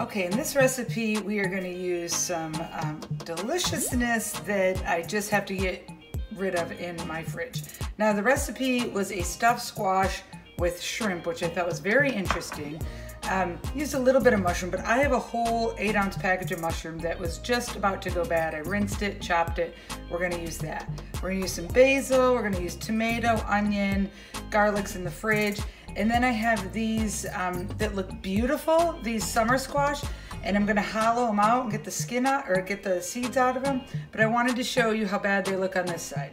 Okay, in this recipe, we are going to use some deliciousness that I just have to get rid of in my fridge. Now, the recipe was a stuffed squash with shrimp, which I thought was very interesting. Used a little bit of mushroom, but I have a whole 8-ounce package of mushroom that was just about to go bad. I rinsed it, chopped it. We're going to use that. We're going to use some basil. We're going to use tomato, onion, garlics in the fridge. And then I have these that look beautiful, these summer squash, and I'm gonna hollow them out and get the skin out, or get the seeds out of them. But I wanted to show you how bad they look on this side.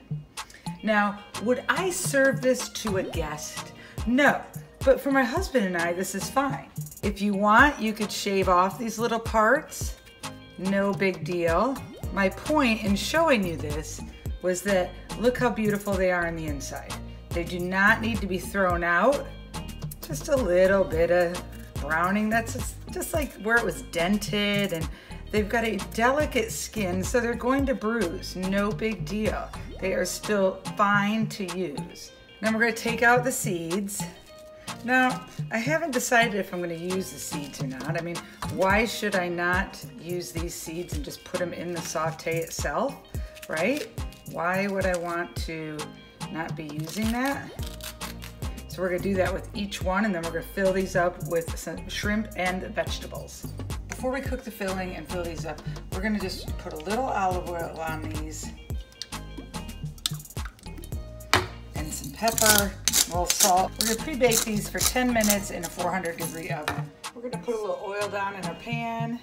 Now, would I serve this to a guest? No, but for my husband and I, this is fine. If you want, you could shave off these little parts. No big deal. My point in showing you this was that look how beautiful they are on the inside. They do not need to be thrown out. Just a little bit of browning. That's just like where it was dented, and they've got a delicate skin, so they're going to bruise. No big deal. They are still fine to use. Now we're going to take out the seeds. Now, I haven't decided if I'm going to use the seeds or not. I mean, why should I not use these seeds and just put them in the saute itself, right? Why would I want to not be using that? So we're gonna do that with each one, and then we're gonna fill these up with some shrimp and vegetables. Before we cook the filling and fill these up, we're gonna just put a little olive oil on these and some pepper, a little salt. We're gonna pre-bake these for 10 minutes in a 400-degree oven. We're gonna put a little oil down in our pan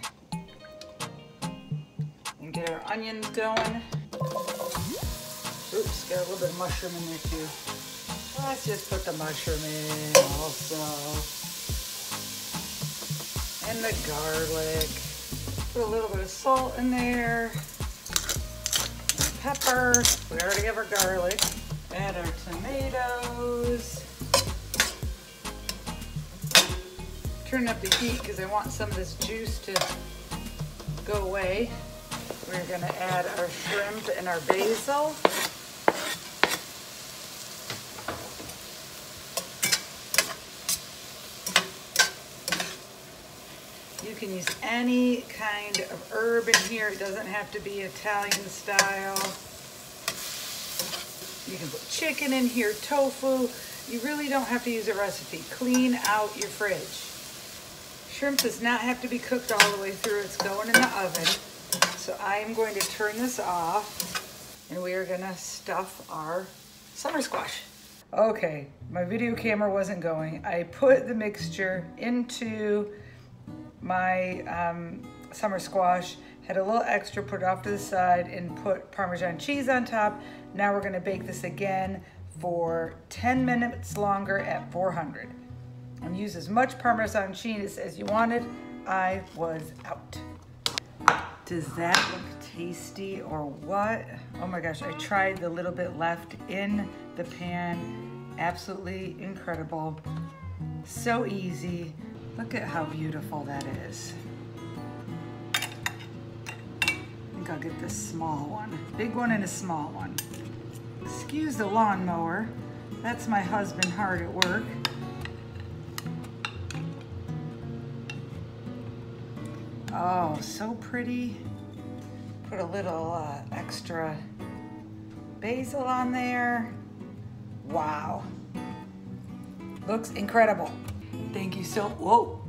and get our onions going. Oops, got a little bit of mushroom in there too. Let's just put the mushroom in also, and the garlic. Put a little bit of salt in there, and pepper. We already have our garlic. Add our tomatoes. Turn up the heat because I want some of this juice to go away. We're gonna add our shrimp and our basil. You can use any kind of herb in here. It doesn't have to be Italian style. You can put chicken in here, tofu. You really don't have to use a recipe. Clean out your fridge. Shrimp does not have to be cooked all the way through. It's going in the oven. So I am going to turn this off, and we are gonna stuff our summer squash. Okay, my video camera wasn't going. I put the mixture into my summer squash, had a little extra, put it off to the side, and put Parmesan cheese on top. Now we're gonna bake this again for 10 minutes longer at 400. And use as much Parmesan cheese as you wanted. I was out. Does that look tasty or what? Oh my gosh, I tried the little bit left in the pan. Absolutely incredible. So easy. Look at how beautiful that is. I think I'll get this small one. Big one and a small one. Excuse the lawnmower. That's my husband hard at work. Oh, so pretty. Put a little extra basil on there. Wow. Looks incredible. Thank you so, whoa.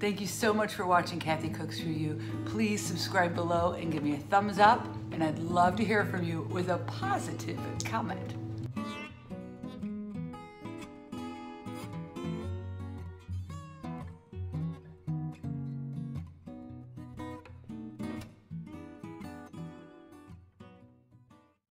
Thank you so much for watching Kathy Cooks For You. Please subscribe below and give me a thumbs up, and I'd love to hear from you with a positive comment.